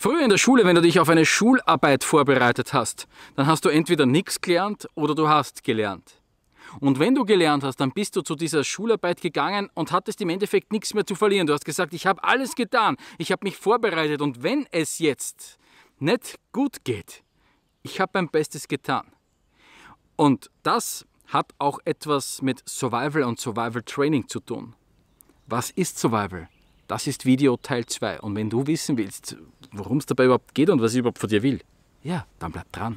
Früher in der Schule, wenn du dich auf eine Schularbeit vorbereitet hast, dann hast du entweder nichts gelernt oder du hast gelernt. Und wenn du gelernt hast, dann bist du zu dieser Schularbeit gegangen und hattest im Endeffekt nichts mehr zu verlieren. Du hast gesagt, ich habe alles getan, ich habe mich vorbereitet und wenn es jetzt nicht gut geht, ich habe mein Bestes getan. Und das hat auch etwas mit Survival und Survival Training zu tun. Was ist Survival? Das ist Video Teil 2 und wenn du wissen willst, worum es dabei überhaupt geht und was ich überhaupt von dir will, ja, dann bleib dran.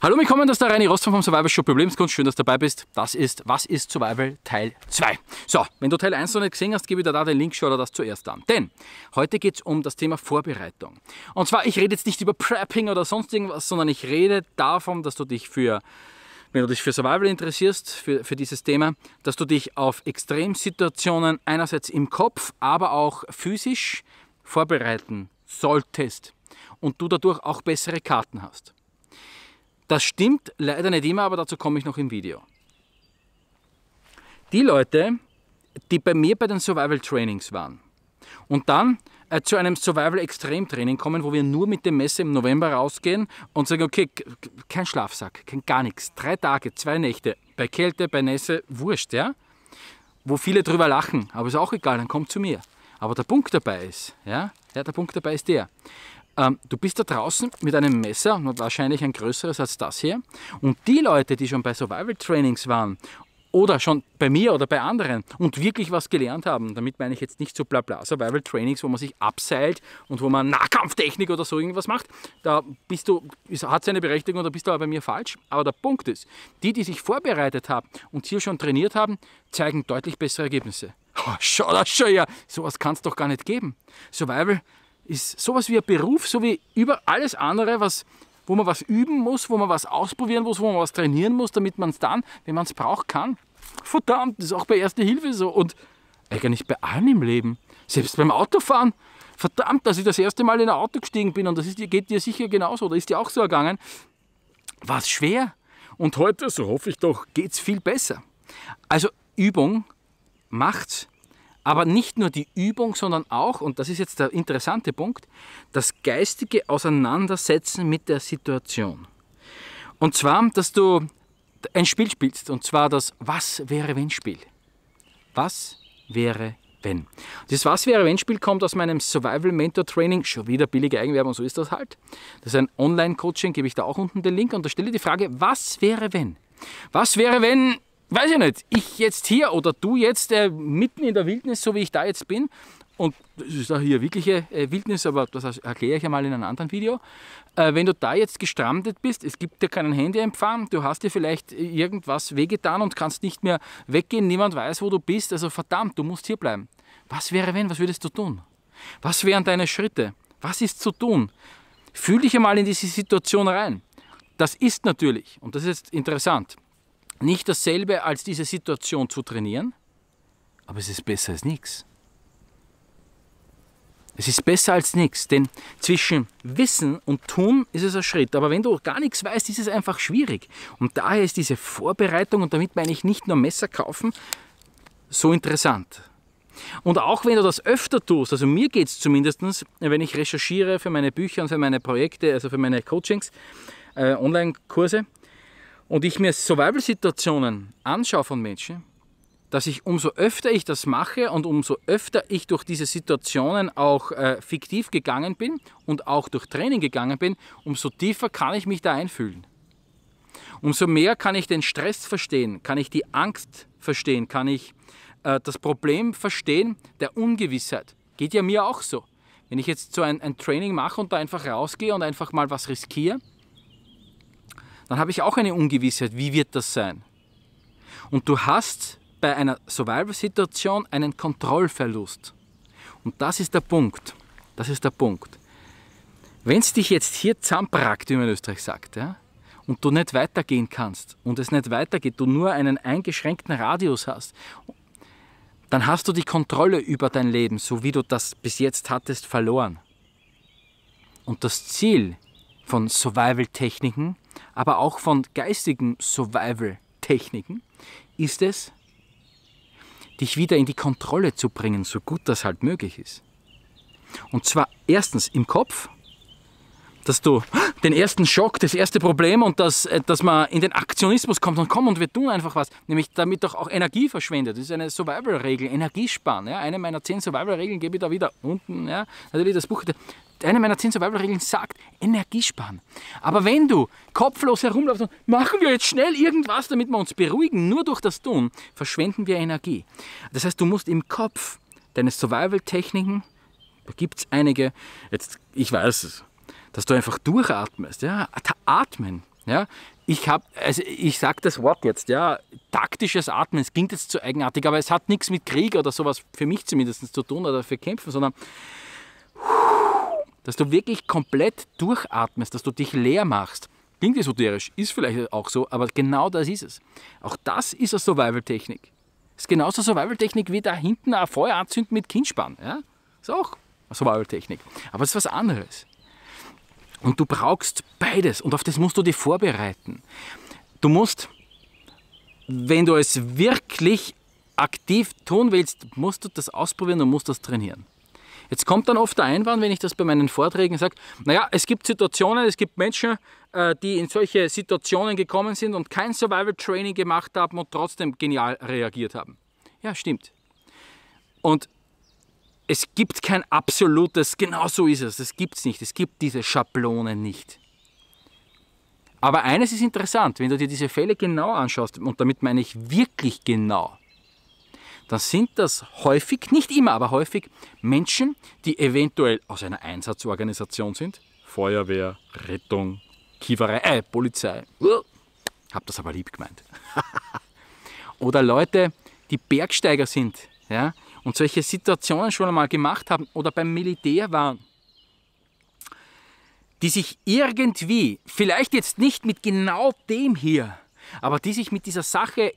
Hallo, willkommen, das ist der Reini Rossmann vom Survival Shop Überlebenskunst. Schön, dass du dabei bist. Das ist Was ist Survival Teil 2. So, wenn du Teil 1 noch nicht gesehen hast, gib wieder da den Link, schau dir das zuerst an. Denn heute geht es um das Thema Vorbereitung. Und zwar, ich rede jetzt nicht über Prepping oder sonst irgendwas, sondern ich rede davon, dass du dich wenn du dich für Survival interessierst, für dieses Thema, dass du dich auf Extremsituationen einerseits im Kopf, aber auch physisch vorbereiten solltest und du dadurch auch bessere Karten hast. Das stimmt leider nicht immer, aber dazu komme ich noch im Video. Die Leute, die bei mir bei den Survival Trainings waren und dann zu einem Survival-Extrem-Training kommen, wo wir nur mit dem Messer im November rausgehen und sagen, okay, kein Schlafsack, gar nichts, 3 Tage, 2 Nächte, bei Kälte, bei Nässe, wurscht, ja? Wo viele drüber lachen, aber ist auch egal, dann kommt zu mir. Aber der Punkt dabei ist, der Punkt dabei ist der, du bist da draußen mit einem Messer, wahrscheinlich ein größeres als das hier, und die Leute, die schon bei Survival-Trainings waren, oder schon bei mir oder bei anderen und wirklich was gelernt haben. Damit meine ich jetzt nicht so Blabla Survival Trainings, wo man sich abseilt und wo man Nahkampftechnik oder so irgendwas macht. Da bist du, hat seine Berechtigung, da bist du aber bei mir falsch. Aber der Punkt ist, die, die sich vorbereitet haben und hier schon trainiert haben, zeigen deutlich bessere Ergebnisse. Oh, schau das schon her, sowas kann es doch gar nicht geben. Survival ist sowas wie ein Beruf, so wie über alles andere, wo man was üben muss, wo man was ausprobieren muss, wo man was trainieren muss, damit man es dann, wenn man es braucht, kann. Verdammt, das ist auch bei Erste Hilfe so und eigentlich bei allem im Leben, selbst beim Autofahren. Verdammt, dass ich das erste Mal in ein Auto gestiegen bin und das geht dir sicher genauso oder ist dir auch so ergangen, war es schwer und heute, so hoffe ich doch, geht es viel besser. Also Übung macht's, aber nicht nur die Übung, sondern auch, und das ist jetzt der interessante Punkt, das geistige Auseinandersetzen mit der Situation. Und zwar, dass du ein Spiel spielst, und zwar das Was-wäre-wenn-Spiel. Was wäre wenn? Das Was-wäre-wenn-Spiel kommt aus meinem Survival Mentor Training, schon wieder billige Eigenwerbung, so ist das halt. Das ist ein Online-Coaching, gebe ich da auch unten den Link und da stelle ich die Frage, was wäre wenn? Was wäre wenn, weiß ich nicht, ich jetzt hier oder du jetzt mitten in der Wildnis, so wie ich da jetzt bin, und das ist auch hier wirkliche Wildnis, aber das erkläre ich einmal in einem anderen Video. Wenn du da jetzt gestrandet bist, es gibt ja keinen Handyempfang, du hast dir vielleicht irgendwas wehgetan und kannst nicht mehr weggehen, niemand weiß, wo du bist, also verdammt, du musst hier bleiben. Was wäre wenn, was würdest du tun? Was wären deine Schritte? Was ist zu tun? Fühl dich einmal in diese Situation rein. Das ist natürlich, und das ist jetzt interessant, nicht dasselbe als diese Situation zu trainieren, aber es ist besser als nichts. Es ist besser als nichts, denn zwischen Wissen und Tun ist es ein Schritt. Aber wenn du gar nichts weißt, ist es einfach schwierig. Und daher ist diese Vorbereitung, und damit meine ich nicht nur Messer kaufen, so interessant. Und auch wenn du das öfter tust, also mir geht es zumindest, wenn ich recherchiere für meine Bücher und für meine Projekte, also für meine Coachings, Online-Kurse, und ich mir Survival-Situationen anschaue von Menschen, dass ich umso öfter ich das mache und umso öfter ich durch diese Situationen auch fiktiv gegangen bin und auch durch Training gegangen bin, umso tiefer kann ich mich da einfühlen. Umso mehr kann ich den Stress verstehen, kann ich die Angst verstehen, kann ich das Problem verstehen der Ungewissheit. Geht ja mir auch so. Wenn ich jetzt so ein Training mache und da einfach rausgehe und einfach mal was riskiere, dann habe ich auch eine Ungewissheit. Wie wird das sein? Und du hast bei einer Survival-Situation einen Kontrollverlust. Und das ist der Punkt. Das ist der Punkt. Wenn es dich jetzt hier zamprackt, wie man in Österreich sagt, ja, und du nicht weitergehen kannst und es nicht weitergeht, du nur einen eingeschränkten Radius hast, dann hast du die Kontrolle über dein Leben, so wie du das bis jetzt hattest, verloren. Und das Ziel von Survival-Techniken, aber auch von geistigen Survival-Techniken, ist es, dich wieder in die Kontrolle zu bringen, so gut das halt möglich ist. Und zwar erstens im Kopf, dass du den ersten Schock, das erste Problem und dass man in den Aktionismus kommt und komm und wir tun einfach was, nämlich damit doch auch Energie verschwendet. Das ist eine Survival-Regel, Energiesparen. Ja. Eine meiner 10 Survival-Regeln gebe ich da wieder unten, ja, natürlich das Buch. Eine meiner 10 Survival-Regeln sagt, Energiesparen. Aber wenn du kopflos herumlaufst und machen wir jetzt schnell irgendwas, damit wir uns beruhigen, nur durch das Tun, verschwenden wir Energie. Das heißt, du musst im Kopf deine Survival-Techniken, da gibt es einige, jetzt, ich weiß es, dass du einfach durchatmest, ja, atmen, ja. Ich sage das Wort jetzt, ja, taktisches Atmen, es klingt jetzt zu eigenartig, aber es hat nichts mit Krieg oder sowas, für mich zumindest, zu tun oder für Kämpfen, sondern dass du wirklich komplett durchatmest, dass du dich leer machst. Klingt esoterisch, ist vielleicht auch so, aber genau das ist es. Auch das ist eine Survival-Technik. Ist genauso eine Survival-Technik wie da hinten ein Feuer anzünden mit Kinnspann, ja. Ist auch eine Survival-Technik, aber es ist was anderes. Und du brauchst beides und auf das musst du dich vorbereiten. Du musst, wenn du es wirklich aktiv tun willst, musst du das ausprobieren und musst das trainieren. Jetzt kommt dann oft der Einwand, wenn ich das bei meinen Vorträgen sage, naja, es gibt Situationen, es gibt Menschen, die in solche Situationen gekommen sind und kein Survival Training gemacht haben und trotzdem genial reagiert haben. Ja, stimmt. Und es gibt kein absolutes, genau so ist es, das gibt es nicht, es gibt diese Schablonen nicht. Aber eines ist interessant, wenn du dir diese Fälle genau anschaust, und damit meine ich wirklich genau, dann sind das häufig, nicht immer, aber häufig Menschen, die eventuell aus einer Einsatzorganisation sind. Feuerwehr, Rettung, Kieferei, Polizei. Hab das aber lieb gemeint. Oder Leute, die Bergsteiger sind, ja, und solche Situationen schon einmal gemacht haben oder beim Militär waren, die sich irgendwie, vielleicht jetzt nicht mit genau dem hier, aber die sich mit dieser Sache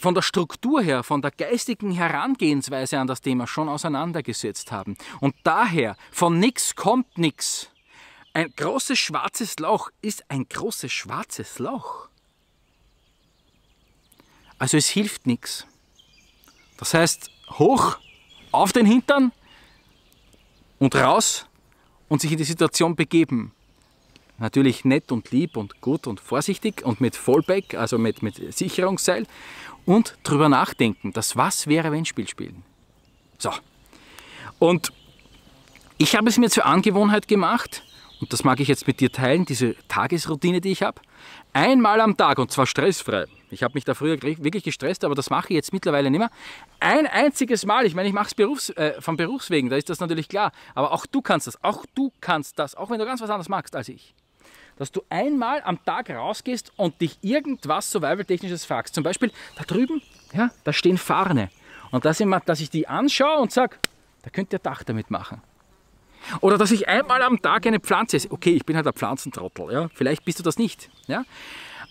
von der Struktur her, von der geistigen Herangehensweise an das Thema schon auseinandergesetzt haben. Und daher, von nichts kommt nichts. Ein großes schwarzes Loch ist ein großes schwarzes Loch. Also es hilft nichts. Das heißt, hoch, auf den Hintern und raus und sich in die Situation begeben. Natürlich nett und lieb und gut und vorsichtig und mit Fallback, also mit Sicherungsseil und drüber nachdenken, das Was-wäre-wenn-Spiel spielen. So, und ich habe es mir zur Angewohnheit gemacht, und das mag ich jetzt mit dir teilen, diese Tagesroutine, die ich habe, einmal am Tag, und zwar stressfrei. Ich habe mich da früher wirklich gestresst, aber das mache ich jetzt mittlerweile nicht mehr. Ein einziges Mal, ich meine, ich mache es von Berufs wegen, da ist das natürlich klar, aber auch du kannst das, auch wenn du ganz was anderes magst als ich. Dass du einmal am Tag rausgehst und dich irgendwas Survival-Technisches fragst. Zum Beispiel, da drüben, ja, da stehen Farne. Und dass ich die anschaue und sage, da könnt ihr Dach damit machen. Oder dass ich einmal am Tag eine Pflanze esse. Okay, ich bin halt ein Pflanzentrottel, ja? Vielleicht bist du das nicht. Ja?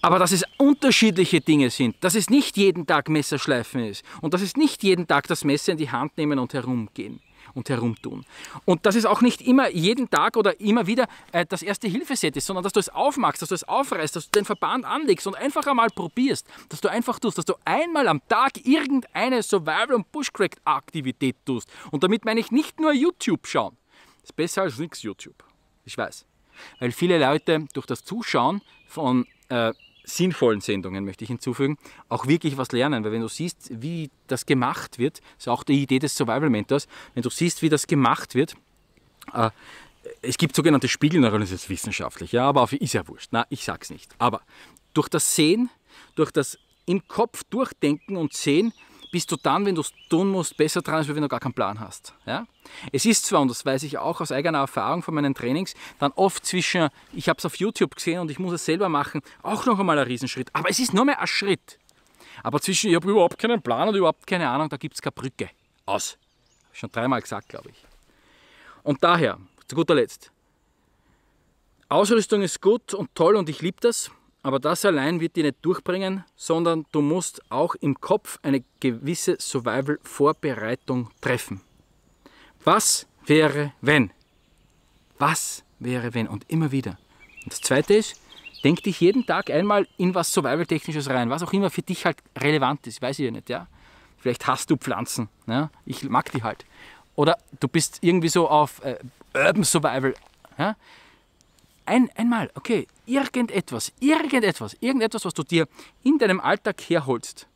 Aber dass es unterschiedliche Dinge sind, dass es nicht jeden Tag Messerschleifen ist und dass es nicht jeden Tag das Messer in die Hand nehmen und herumgehen und herumtun. Und dass es auch nicht immer jeden Tag oder immer wieder das Erste-Hilfe-Set ist, sondern dass du es aufmachst, dass du es aufreißt, dass du den Verband anlegst und einfach einmal probierst, dass du einfach tust, dass du einmal am Tag irgendeine Survival- und Bushcraft-Aktivität tust. Und damit meine ich nicht nur YouTube schauen. Das ist besser als nichts YouTube, ich weiß. Weil viele Leute durch das Zuschauen von sinnvollen Sendungen, möchte ich hinzufügen, auch wirklich was lernen. Weil wenn du siehst, wie das gemacht wird, ist auch die Idee des Survival Mentors, wenn du siehst, wie das gemacht wird, es gibt sogenannte Spiegelneuronen, das ist wissenschaftlich, ja, aber ist ja wurscht, na, ich sag's nicht. Aber durch das Sehen, durch das im Kopf durchdenken und sehen, bist du dann, wenn du es tun musst, besser dran, als wenn du gar keinen Plan hast. Ja? Es ist zwar, und das weiß ich auch aus eigener Erfahrung von meinen Trainings, dann oft zwischen, ich habe es auf YouTube gesehen und ich muss es selber machen, auch noch einmal ein Riesenschritt. Aber es ist nur mehr ein Schritt. Aber zwischen, ich habe überhaupt keinen Plan und überhaupt keine Ahnung, da gibt es keine Brücke. Aus. Schon dreimal gesagt, glaube ich. Und daher, zu guter Letzt, Ausrüstung ist gut und toll und ich liebe das. Aber das allein wird dich nicht durchbringen, sondern du musst auch im Kopf eine gewisse Survival-Vorbereitung treffen. Was wäre, wenn? Was wäre, wenn? Und immer wieder. Und das Zweite ist, denk dich jeden Tag einmal in was Survival-Technisches rein, was auch immer für dich halt relevant ist, weiß ich ja nicht. Ja? Vielleicht hast du Pflanzen, ja? Ich mag die halt. oder du bist irgendwie so auf Urban Survival. Ja? Einmal, okay, irgendetwas, was du dir in deinem Alltag herholst,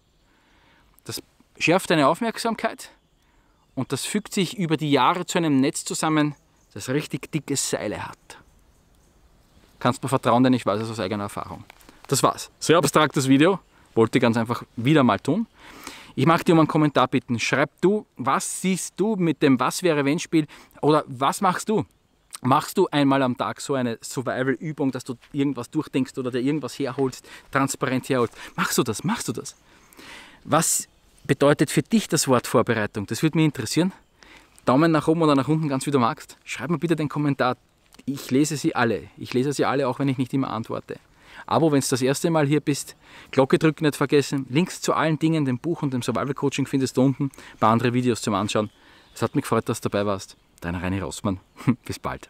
das schärft deine Aufmerksamkeit und das fügt sich über die Jahre zu einem Netz zusammen, das richtig dickes Seile hat. Kannst du vertrauen, denn ich weiß es aus eigener Erfahrung. Das war's. Sehr abstraktes Video, wollte ich ganz einfach wieder mal tun. Ich mag dir um einen Kommentar bitten. Schreib du, was siehst du mit dem Was-wäre-wenn-Spiel oder was machst du? Machst du einmal am Tag so eine Survival-Übung, dass du irgendwas durchdenkst oder dir irgendwas herholst, transparent herholst? Machst du das? Was bedeutet für dich das Wort Vorbereitung? Das würde mich interessieren. Daumen nach oben oder nach unten, ganz wie du magst. Schreib mir bitte den Kommentar. Ich lese sie alle. Ich lese sie alle, auch wenn ich nicht immer antworte. Aber wenn du das erste Mal hier bist, Glocke drücken nicht vergessen. Links zu allen Dingen, dem Buch und dem Survival Coaching findest du unten. Ein paar andere Videos zum Anschauen. Es hat mich gefreut, dass du dabei warst. Dein Reini Rossmann. Bis bald.